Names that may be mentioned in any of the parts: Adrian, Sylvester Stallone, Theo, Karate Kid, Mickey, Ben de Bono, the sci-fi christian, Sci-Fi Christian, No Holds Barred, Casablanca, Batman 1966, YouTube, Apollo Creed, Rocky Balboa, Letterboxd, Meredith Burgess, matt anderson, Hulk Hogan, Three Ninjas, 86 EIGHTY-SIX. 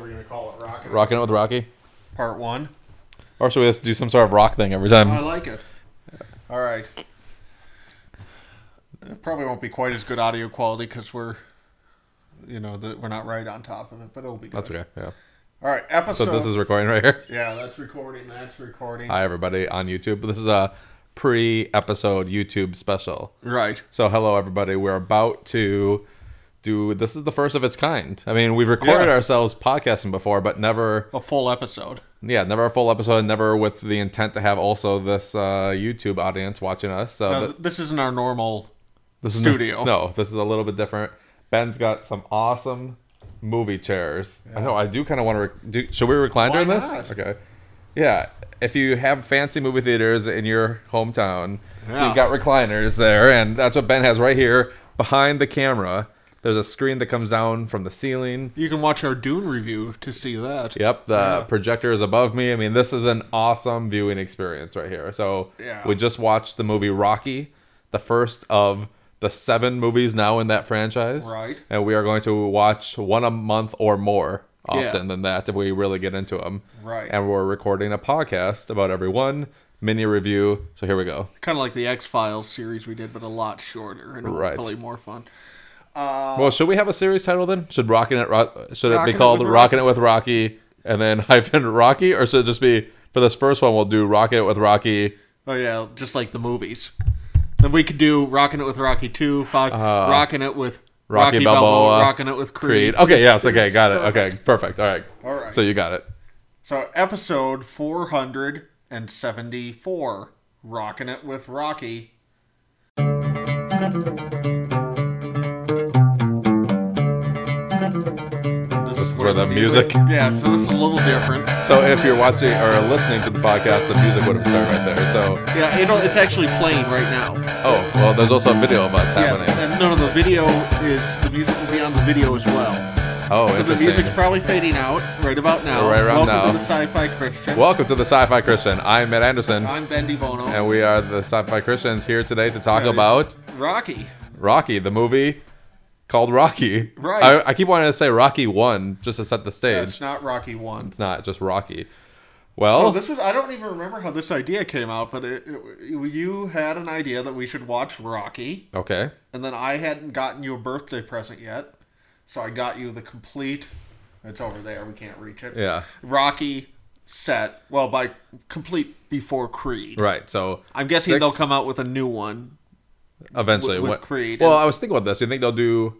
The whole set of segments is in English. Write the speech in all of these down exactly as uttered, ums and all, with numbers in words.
we're going to call it Rockin'. Rockin' It with Rocky? Part one. Or so we have to do some sort of rock thing every time. Oh, I like it. All right. It probably won't be quite as good audio quality because we're, you know, the, we're not right on top of it, but it'll be good. That's okay, yeah. All right, episode... So this is recording right here? Yeah, that's recording, that's recording. Hi, everybody on YouTube. This is a pre-episode YouTube special. Right. So hello, everybody. We're about to... Dude, this is the first of its kind. I mean, we've recorded yeah. ourselves podcasting before, but never... A full episode. Yeah, never a full episode, never with the intent to have also this uh, YouTube audience watching us. So now, th this isn't our normal this studio. Is no, no, this is a little bit different. Ben's got some awesome movie chairs. Yeah. I know, I do kind of want to... Do, should we recline Why during not? this? Okay. Yeah, if you have fancy movie theaters in your hometown, yeah. you've got recliners there, and that's what Ben has right here behind the camera. There's a screen that comes down from the ceiling. You can watch our Dune review to see that. Yep, the yeah. projector is above me. I mean, this is an awesome viewing experience right here. So yeah. we just watched the movie Rocky, the first of the seven movies now in that franchise. Right. And we are going to watch one a month or more often yeah. than that if we really get into them. Right. And we're recording a podcast about every one. Mini review. So here we go. Kind of like the X-Files series we did, but a lot shorter and right. probably more fun. Uh, well, should we have a series title then? Should Rockin' It Ro should it be called Rockin' It with Rocky and then hyphen Rocky, or should it just be for this first one we'll do Rockin' It with Rocky? Oh yeah, just like the movies. Then we could do Rockin' It with Rocky two, five, uh, Rockin' It with Rocky, Rocky Balboa, Balboa Rockin' It with Creed. Creed. Okay, yes, okay, got it. Okay, perfect. All right, all right. So you got it. So episode four hundred and seventy-four, Rockin' It with Rocky. Where the music, yeah, so this is a little different. So if you're watching or listening to the podcast, the music would have started right there. So yeah, it'll, it's actually playing right now. Oh well, there's also a video of us yeah, happening. And no, the video is the music will be on the video as well. Oh, so the music's probably fading out right about now. Right around now. Welcome to the Sci-Fi Christian. Welcome to the Sci-Fi Christian. I'm Matt Anderson. I'm Ben de Bono. And we are the Sci-Fi Christians here today to talk yeah, about Rocky. Rocky, the movie. Called Rocky. Right. I, I keep wanting to say Rocky One just to set the stage. Yeah, it's not Rocky One. It's not just Rocky. Well, so this was—I don't even remember how this idea came out, but it, it, you had an idea that we should watch Rocky. Okay. And then I hadn't gotten you a birthday present yet, so I got you the complete. It's over there. We can't reach it. Yeah. Rocky set. Well, by complete before Creed. Right. So I'm guessing six... they'll come out with a new one. Eventually, with, with Creed. Well, I was thinking about this. You think they'll do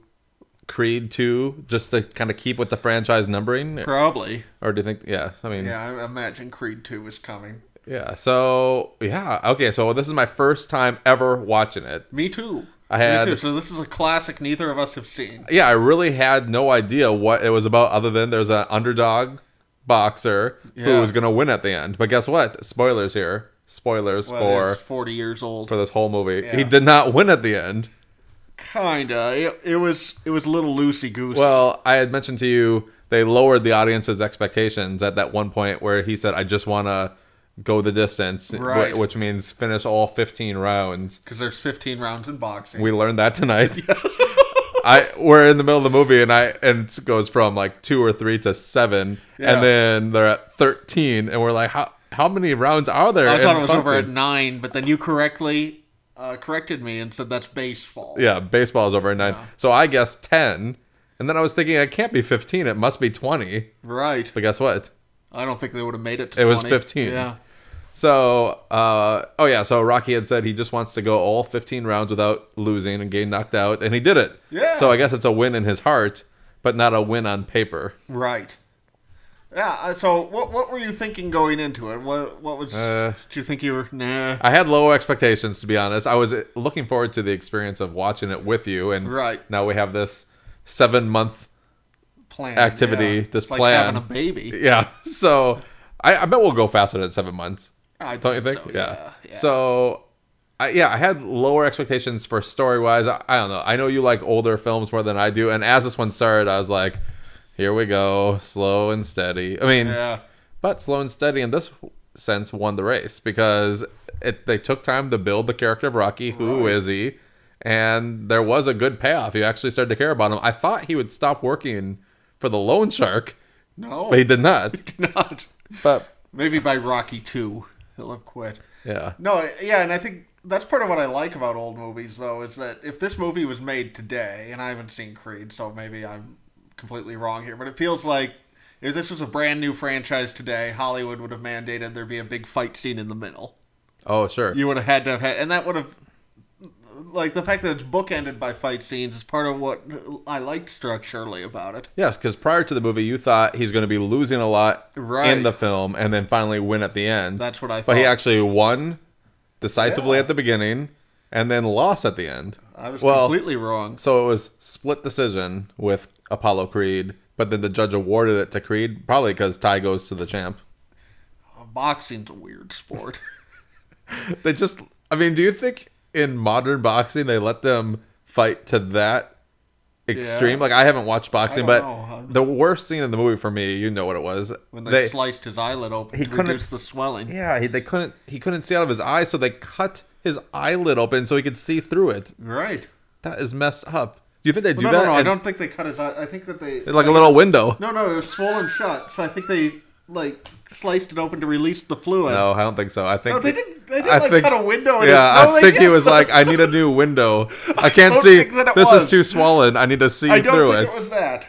Creed two just to kind of keep with the franchise numbering? Probably. Or do you think? Yeah, I mean, yeah, I imagine Creed two is coming. Yeah. So yeah, okay. So this is my first time ever watching it. Me too. I had. Me too. So this is a classic neither of us have seen. Yeah, I really had no idea what it was about, other than there's an underdog boxer yeah. who was going to win at the end. But guess what? Spoilers here. Spoilers well, for forty years old for this whole movie. Yeah. He did not win at the end. Kinda. It, it was it was a little loosey goosey. Well, I had mentioned to you they lowered the audience's expectations at that one point where he said, "I just want to go the distance," right. which means finish all fifteen rounds. Because there's fifteen rounds in boxing. We learned that tonight. I we're in the middle of the movie and I and it goes from like two or three to seven, yeah. and then they're at thirteen, and we're like, how? How many rounds are there? I thought it was boxing? Over at nine, but then you correctly uh, corrected me and said that's baseball. Yeah, baseball is over at nine. Yeah. So I guessed ten, and then I was thinking it can't be fifteen. It must be twenty. Right. But guess what? I don't think they would have made it to it twenty. It was fifteen. Yeah. So, uh, oh yeah, so Rocky had said he just wants to go all fifteen rounds without losing and getting knocked out, and he did it. Yeah. So I guess it's a win in his heart, but not a win on paper. Right. Yeah, so what what were you thinking going into it? What what was uh, did you think you were nah? I had low expectations, to be honest. I was looking forward to the experience of watching it with you, and right. now we have this seven month plan activity. Yeah. This it's plan, like having a baby. Yeah, so I, I bet we'll go faster than seven months. I don't you think? So, yeah. Yeah, yeah. So I, yeah, I had lower expectations for story wise. I, I don't know. I know you like older films more than I do, and as this one started, I was like. Here we go, slow and steady. I mean, yeah. but slow and steady in this sense won the race because it, they took time to build the character of Rocky. Who right. is he? And there was a good payoff. You actually started to care about him. I thought he would stop working for the loan shark No. He did not. He did not. But maybe by Rocky two, he'll have quit. Yeah. No, yeah, and I think that's part of what I like about old movies, though, is that if this movie was made today, and I haven't seen Creed, so maybe I'm completely wrong here, but it feels like if this was a brand new franchise today, Hollywood would have mandated there be a big fight scene in the middle. Oh, sure. You would have had to have had, and that would have, like, the fact that it's bookended by fight scenes is part of what I liked structurally about it. Yes, because prior to the movie, you thought he's going to be losing a lot right. in the film and then finally win at the end. That's what I thought. But he actually won decisively yeah. at the beginning and then lost at the end. I was well, completely wrong. So it was split decision with Apollo Creed, but then the judge awarded it to Creed, probably because tie goes to the champ. Boxing's a weird sport. They just, I mean, do you think in modern boxing they let them fight to that extreme? Yeah. Like, I haven't watched boxing, but know. the worst scene in the movie for me, you know what it was. When they, they sliced his eyelid open he to reduce the swelling. Yeah, he, they couldn't, he couldn't see out of his eye, so they cut his eyelid open so he could see through it. Right. That is messed up. Do you think they do well, no, that? No, no, I don't think they cut his eye. I think that they... Like, like a little window. No, no, it was swollen shut, so I think they... Like, sliced it open to release the fluid. No, I don't think so. I think... No, they didn't, they didn't like, think, cut a window. Yeah, his, no, I think he was like, I need a new window. I, I can't see... This was. is too swollen. I need to see through it. I don't think it. it was that.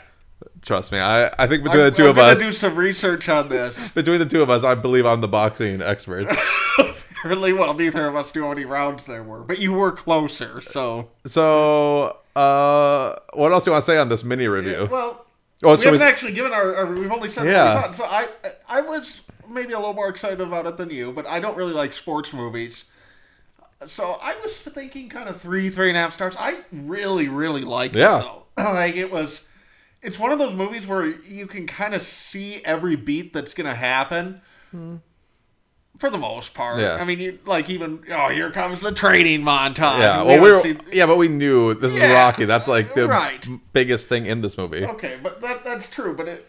Trust me. I, I think between I, the two I'm of us... I'm going to do some research on this. Between the two of us, I believe I'm the boxing expert. Apparently, well, neither of us knew how many rounds there were. But you were closer, so... So, uh... What else do you want to say on this mini-review? Yeah, well... Oh, we so haven't actually given our, our... We've only said yeah. what we thought. So I, I was maybe a little more excited about it than you, but I don't really like sports movies. So I was thinking kind of three, three and a half stars. I really, really liked yeah. it, though. Like, it was... It's one of those movies where you can kind of see every beat that's going to happen. Hmm. For the most part. Yeah. I mean, you, like, even, oh, here comes the training montage. Yeah, well, we we were, see... yeah but we knew this yeah, is Rocky. That's, like, the right. biggest thing in this movie. Okay, but that that's true. But it,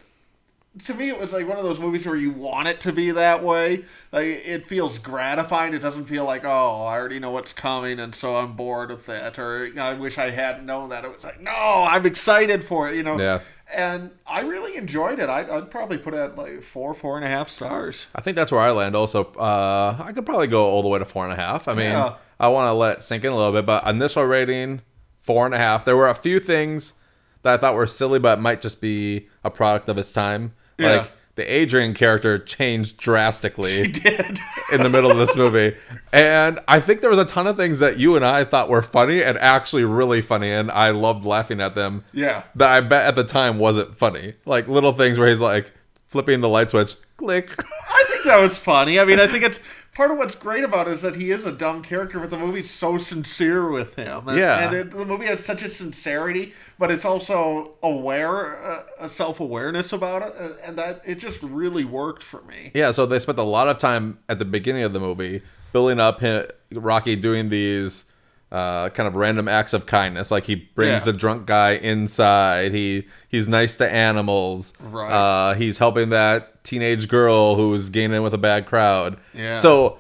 to me, it was, like, one of those movies where you want it to be that way. Like, it feels gratifying. It doesn't feel like, oh, I already know what's coming, and so I'm bored with that. Or, you know, I wish I hadn't known that. It was like, no, I'm excited for it, you know. Yeah. And I really enjoyed it. I'd, I'd probably put it at like four, four and a half stars. I think that's where I land also. Uh, I could probably go all the way to four and a half. I mean, yeah. I want to let it sink in a little bit. But initial rating, four and a half. There were a few things that I thought were silly, but might just be a product of its time. Yeah. Like the Adrian character changed drastically. She did. In the middle of this movie. And I think there was a ton of things that you and I thought were funny and actually really funny, and I loved laughing at them. Yeah. That I bet at the time wasn't funny. Like little things where he's like flipping the light switch, click. I think that was funny. I mean, I think it's part of what's great about it is that he is a dumb character, but the movie's so sincere with him. And, yeah. And it, the movie has such a sincerity, but it's also aware, uh, a self-awareness about it. Uh, and that it just really worked for me. Yeah, so they spent a lot of time at the beginning of the movie building up him, Rocky doing these uh, kind of random acts of kindness. Like he brings yeah. the drunk guy inside. He He's nice to animals. Right. Uh, he's helping that teenage girl who's gaining with a bad crowd. Yeah. So,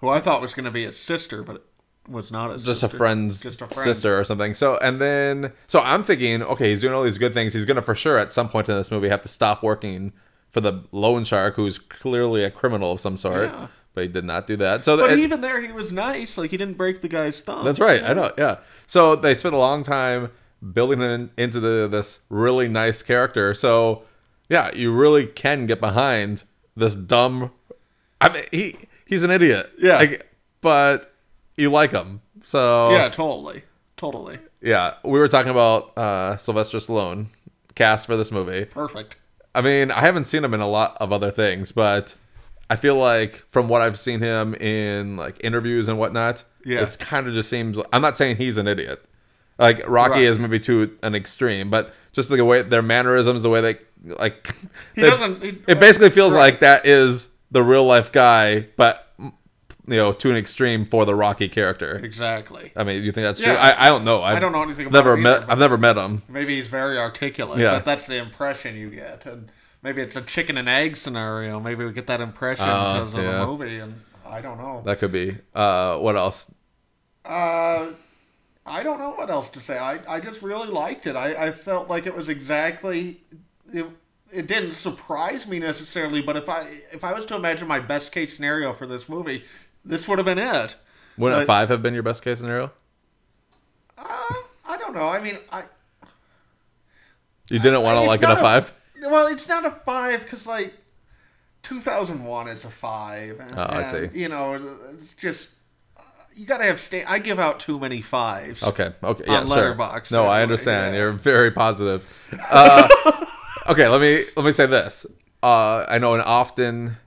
who I thought was going to be his sister, but it was not his just sister. A friend's just a friend. sister or something. So, and then, so I'm thinking, okay, he's doing all these good things. He's going to for sure at some point in this movie have to stop working for the loan shark, who's clearly a criminal of some sort. Yeah. But he did not do that. So, but and, even there, he was nice. Like he didn't break the guy's thumb. That's right. Yeah. I know. Yeah. So they spent a long time building him into the, this really nice character. So. Yeah, you really can get behind this dumb... I mean, he he's an idiot. Yeah. Like, but you like him, so... Yeah, totally. Totally. Yeah, we were talking about uh, Sylvester Stallone, cast for this movie. Perfect. I mean, I haven't seen him in a lot of other things, but I feel like from what I've seen him in like interviews and whatnot, yeah. it's kind of just seems... I'm not saying he's an idiot. Like, Rocky right. is maybe to an extreme, but just the way their mannerisms, the way they... Like he they, doesn't. He, it basically feels right. like that is the real life guy, but you know, to an extreme for the Rocky character. Exactly. I mean, you think that's yeah. true? I, I don't know. I've I don't know anything. About never him either, met. I've never met him. Maybe he's very articulate. Yeah, but that's the impression you get, and maybe it's a chicken and egg scenario. Maybe we get that impression uh, because yeah. of the movie, and I don't know. That could be. Uh, what else? Uh, I don't know what else to say. I I just really liked it. I I felt like it was exactly. It, it didn't surprise me necessarily, but if I if I was to imagine my best case scenario for this movie, this would have been it. Wouldn't but, five have been your best case scenario? Uh, I don't know. I mean, I... You didn't I, want to like it a five? A, well, it's not a five because, like, two thousand one is a five. And, oh, I and, see. You know, it's just... You gotta have stay. I give out too many fives. Okay. Okay. Yeah. On Letterboxd. Sure. No, I understand. Yeah. You're very positive. Uh, okay. Let me let me say this. Uh, I know, and often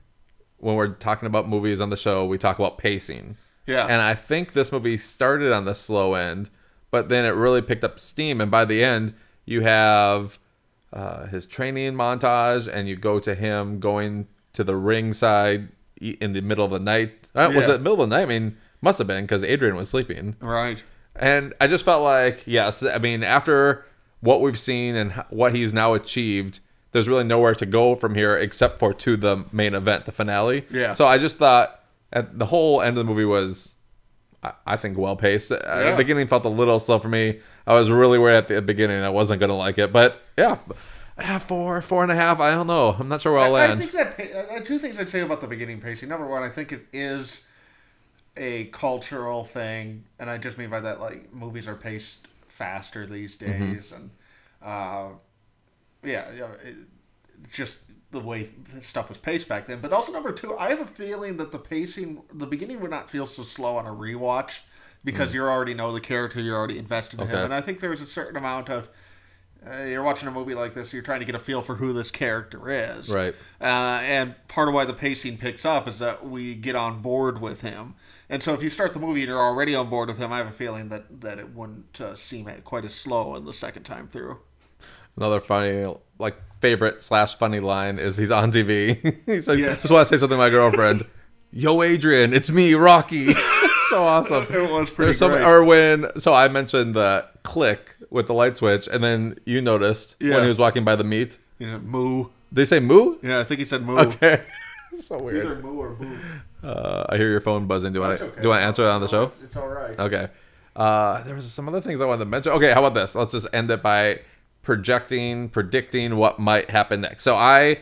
when we're talking about movies on the show, we talk about pacing. Yeah. And I think this movie started on the slow end, but then it really picked up steam, and by the end, you have uh, his training montage, and you go to him going to the ringside in the middle of the night. Uh, yeah. Was it middle of the night? I mean. Must have been, because Adrian was sleeping. Right. And I just felt like, yes, I mean, after what we've seen and what he's now achieved, there's really nowhere to go from here except for to the main event, the finale. Yeah. So I just thought at the whole end of the movie was, I think, well-paced. Yeah. At the beginning felt a little slow for me. I was really worried at the beginning I wasn't going to like it. But, yeah, four, four and a half, I don't know. I'm not sure where I'll I, land. I think that two things I'd say about the beginning pacing. Number one, I think it is... a cultural thing, and I just mean by that, like, movies are paced faster these days, mm-hmm. and uh, yeah, you know, it, just the way stuff was paced back then. But also, number two, I have a feeling that the pacing, the beginning would not feel so slow on a rewatch because mm. you already know the character, you're already invested in okay. him, and I think there's a certain amount of uh, you're watching a movie like this, you're trying to get a feel for who this character is, right? Uh, and part of why the pacing picks up is that we get on board with him. And so if you start the movie and you're already on board with him, I have a feeling that, that it wouldn't uh, seem quite as slow in the second time through. Another funny, like, favorite slash funny line is he's on T V. He's like, yeah. I just want to say something to my girlfriend. Yo, Adrian, it's me, Rocky. It's so awesome. It was pretty some, great. Or when, so I mentioned the click with the light switch, and then you noticed yeah. when he was walking by the meat. Yeah, moo. Did he say moo? Yeah, I think he said moo. Okay. So weird. Either moo or boo. Uh, I hear your phone buzzing. Do I okay. do I answer it on the show? It's, it's all right. Okay. Uh, there was some other things I wanted to mention. Okay, how about this? Let's just end it by projecting, predicting what might happen next. So I,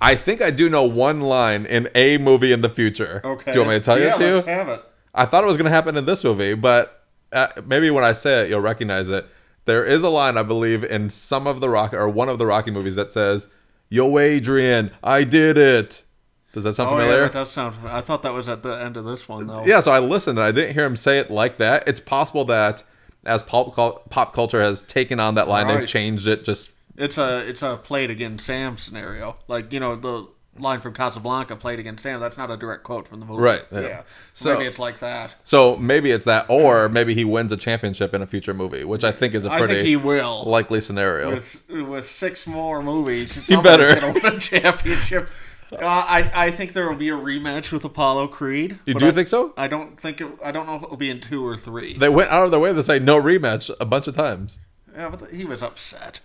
I think I do know one line in a movie in the future. Okay. Do you want me to tell yeah, you? Yeah, let's have it. I thought it was going to happen in this movie, but uh, maybe when I say it, you'll recognize it. There is a line I believe in some of the Rocky or one of the Rocky movies that says, "Yo, Adrian, I did it." Does that sound oh, familiar? Yeah, it does sound familiar. I thought that was at the end of this one, though. Yeah, so I listened, and I didn't hear him say it like that. It's possible that as pop, pop culture has taken on that line, right. they've changed it. Just it's a it's a played against Sam scenario. Like, you know, the line from Casablanca, played against Sam, that's not a direct quote from the movie. Right. Yeah. yeah. So maybe it's like that. So maybe it's that, or maybe he wins a championship in a future movie, which I think is a pretty I think he will. likely scenario. With, with six more movies, he better going to win a championship. Uh, I I think there will be a rematch with Apollo Creed. You do I, think so? I don't think it, I don't know if it will be in two or three. They went out of their way to say no rematch a bunch of times. Yeah, but the, he was upset.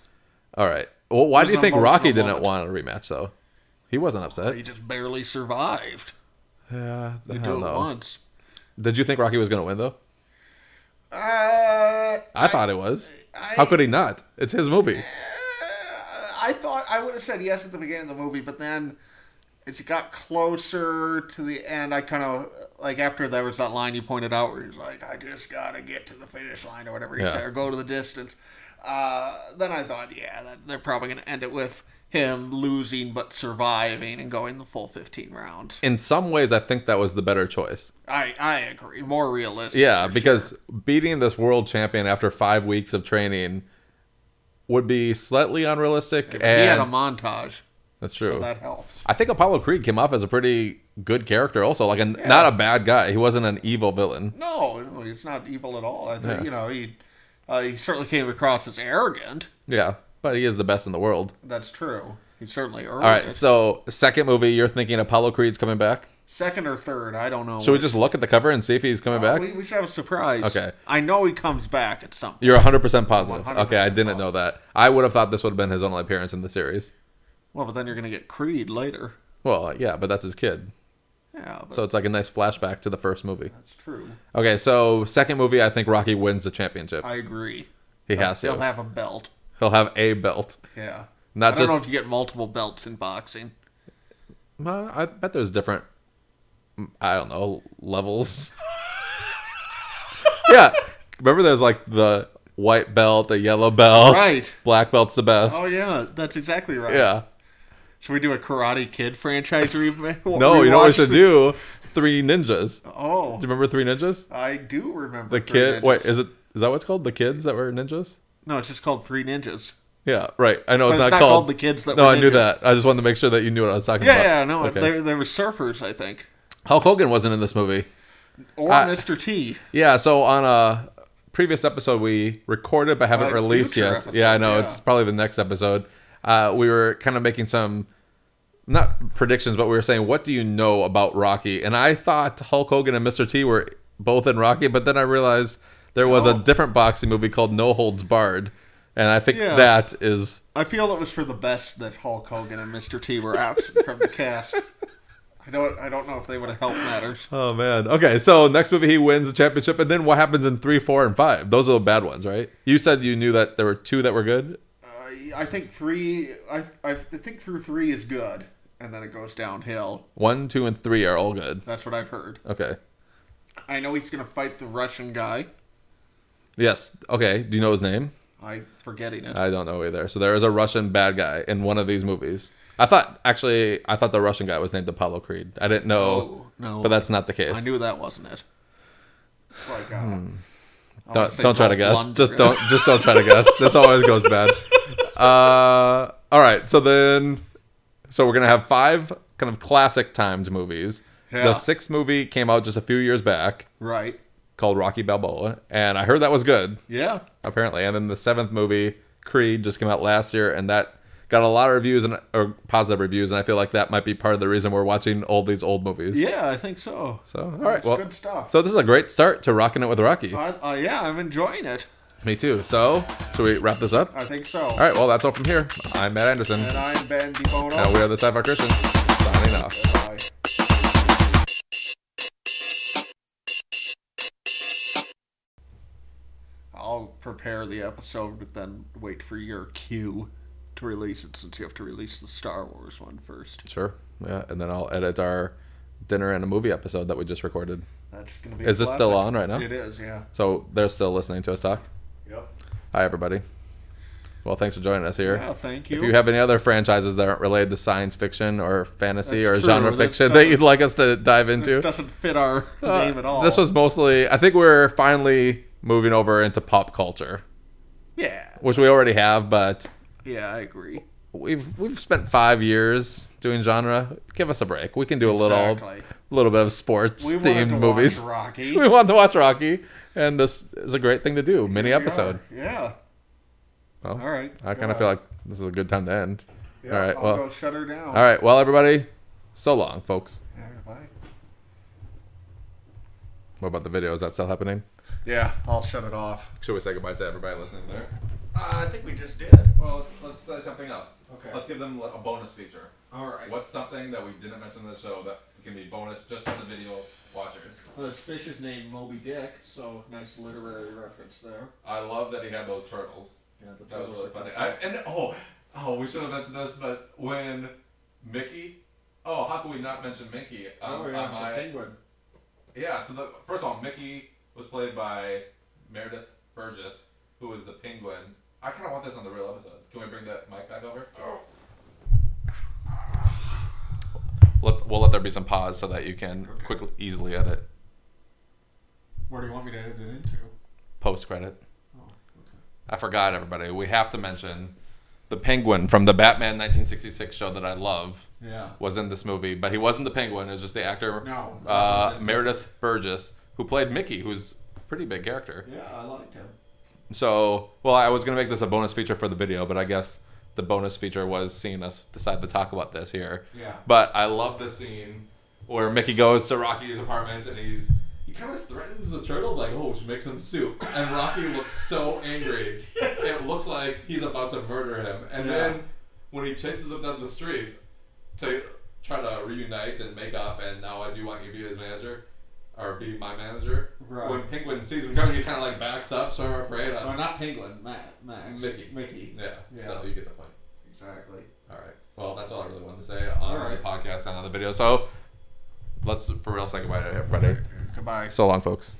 All right. Well, why do you think Rocky didn't moment. want a rematch though? He wasn't upset. He just barely survived. Yeah, they do it once. Did you think Rocky was going to win though? Uh, I, I thought it was. I, How could he not? It's his movie. Uh, I thought I would have said yes at the beginning of the movie, but then. It got closer to the end. I kind of, like, after there was that line you pointed out where he's like, I just got to get to the finish line or whatever he yeah. said, or go to the distance. Uh, then I thought, yeah, that, they're probably going to end it with him losing but surviving and going the full fifteen rounds. In some ways, I think that was the better choice. I, I agree. More realistic. Yeah, because sure. beating this world champion after five weeks of training would be slightly unrealistic. And he had a montage. That's true. So that helps. I think Apollo Creed came off as a pretty good character also. Like, a, yeah. not a bad guy. He wasn't an evil villain. No, no he's not evil at all. I think, yeah. you know, he uh, he certainly came across as arrogant. Yeah, but he is the best in the world. That's true. He certainly earned it. All right, so second movie, you're thinking Apollo Creed's coming back? Second or third, I don't know. Should we just look at the cover and see if he's coming uh, back? We, we should have a surprise. Okay. I know he comes back at some point. You're one hundred percent positive. one hundred percent okay, I didn't positive. know that. I would have thought this would have been his only appearance in the series. Well, but then you're going to get Creed later. Well, yeah, but that's his kid. Yeah. But so it's like a nice flashback to the first movie. That's true. Okay, so second movie, I think Rocky wins the championship. I agree. He but has to. He'll have a belt. He'll have a belt. Yeah. Not I don't just, know if you get multiple belts in boxing. I bet there's different, I don't know, levels. Yeah. Remember there's like the white belt, the yellow belt. Right. Black belt's the best. Oh, yeah. That's exactly right. Yeah. Should we do a Karate Kid franchise remake? No, you know what we should do? Three Ninjas. Oh. Do you remember Three Ninjas? I do remember the Three Ninjas. Wait, is it is that what it's called? The kids that were ninjas? No, it's just called Three Ninjas. Yeah, right. I know it's, it's not, not called, called the kids that no, were ninjas. No, I knew that. I just wanted to make sure that you knew what I was talking yeah, about. Yeah, yeah, no. Okay. They, they were surfers, I think. Hulk Hogan wasn't in this movie. Or uh, Mister T. Yeah, so on a previous episode we recorded but haven't uh, released yet. Episode, yeah, I know. Yeah. It's probably the next episode. Uh, we were kind of making some, not predictions, but we were saying, what do you know about Rocky? And I thought Hulk Hogan and Mister T were both in Rocky, but then I realized there was oh. a different boxing movie called No Holds Barred. And I think yeah. that is... I feel it was for the best that Hulk Hogan and Mister T were absent from the cast. I don't, I don't know if they would have helped matters. Oh, man. Okay, so next movie, he wins the championship. And then what happens in three, four, and five? Those are the bad ones, right? You said you knew that there were two that were good? I think three. I I think through three is good, and then it goes downhill. One, two, and three are all good. That's what I've heard. Okay. I know he's gonna fight the Russian guy. Yes. Okay. Do you know his name? I'm forgetting it. I don't know either. So there is a Russian bad guy in one of these movies. I thought actually, I thought the Russian guy was named Apollo Creed. I didn't know. No. no. But that's not the case. I knew that wasn't it. It's like. Uh, hmm. Don't don't try to guess. Just don't just don't try to guess. This always goes bad. Uh, all right, so then, so we're gonna have five kind of classic timed movies. Yeah. The sixth movie came out just a few years back, right? Called Rocky Balboa, and I heard that was good. Yeah, apparently. And then the seventh movie, Creed, just came out last year, and that got a lot of reviews and or positive reviews, and I feel like that might be part of the reason we're watching all these old movies. Yeah, I think so. So all right, well, good stuff. So this is a great start to Rocking It with Rocky. Uh, uh, yeah, I'm enjoying it. Me too. So, should we wrap this up? I think so. All right, well, that's all from here. I'm Matt Anderson. And I'm Ben de Bono. And we are the Sci-Fi Christian. Signing off. Bye-bye. I'll prepare the episode, but then wait for your cue to release it, since you have to release the Star Wars one first. Sure. Yeah, and then I'll edit our dinner and a movie episode that we just recorded. That's gonna be. Is this still on right now? It is, yeah. So they're still listening to us talk? Yep. Hi, everybody. Well, thanks for joining us here. Yeah, thank you. If you have any other franchises that aren't related to science fiction or fantasy That's or true. genre this fiction that you'd like us to dive into. This doesn't fit our uh, name at all. This was mostly... I think we're finally moving over into pop culture. Yeah. Which we already have, but... Yeah, I agree. We've we've spent five years doing genre. Give us a break. We can do a little exactly. little bit of sports-themed movies. We want to watch Rocky. We want to watch Rocky. And this is a great thing to do. Mini episode. Yeah. Well, all right. I kind of feel like this is a good time to end. Yeah, all right. I'll well, go shut her down. All right. Well, everybody, so long, folks. Yeah, bye. What about the video? Is that still happening? Yeah, I'll shut it off. Should we say goodbye to everybody listening there? Uh, I think we just did. Well, let's, let's say something else. Okay. Let's give them a bonus feature. All right. What's something that we didn't mention in the show that can be bonus just for the video watchers? Well, this fish is named Moby Dick, so nice literary reference there. I love that he had those turtles. Yeah, the turtles. That was really funny. I, and oh, oh, we should have mentioned this, but when Mickey, oh, how could we not mention Mickey? Um, oh, yeah, um, the I, penguin. Yeah, so the, first of all, Mickey was played by Meredith Burgess, who was the penguin. I kind of want this on the real episode. Can we bring that mic back over? Oh. Let, we'll let there be some pause so that you can okay. quickly, easily edit. Where do you want me to edit it into? Post credit. Oh, okay. I forgot, everybody. We have to mention the penguin from the Batman nineteen sixty-six show that I love. Yeah. Was in this movie, but he wasn't the penguin. It was just the actor no, uh, Meredith Burgess, who played Mickey, who's a pretty big character. Yeah, I liked him. So, well, I was going to make this a bonus feature for the video, but I guess the bonus feature was seeing us decide to talk about this here. Yeah. But I love this scene where Mickey goes to Rocky's apartment and he's he kind of threatens the turtles, like, oh, she makes him soup. And Rocky looks so angry. It looks like he's about to murder him. And yeah. then when he chases him down the street to try to reunite and make up, and now I do want you to be his manager. Or be my manager. Right. When Penguin sees him coming, he kind of like backs up, so I'm afraid. Well, not Penguin, Matt, Max. Mickey. Mickey. Yeah, yeah, so you get the point. Exactly. All right. Well, that's all I really wanted to say on all right. the podcast and on the video. So let's for real say goodbye to everybody. Goodbye. So long, folks.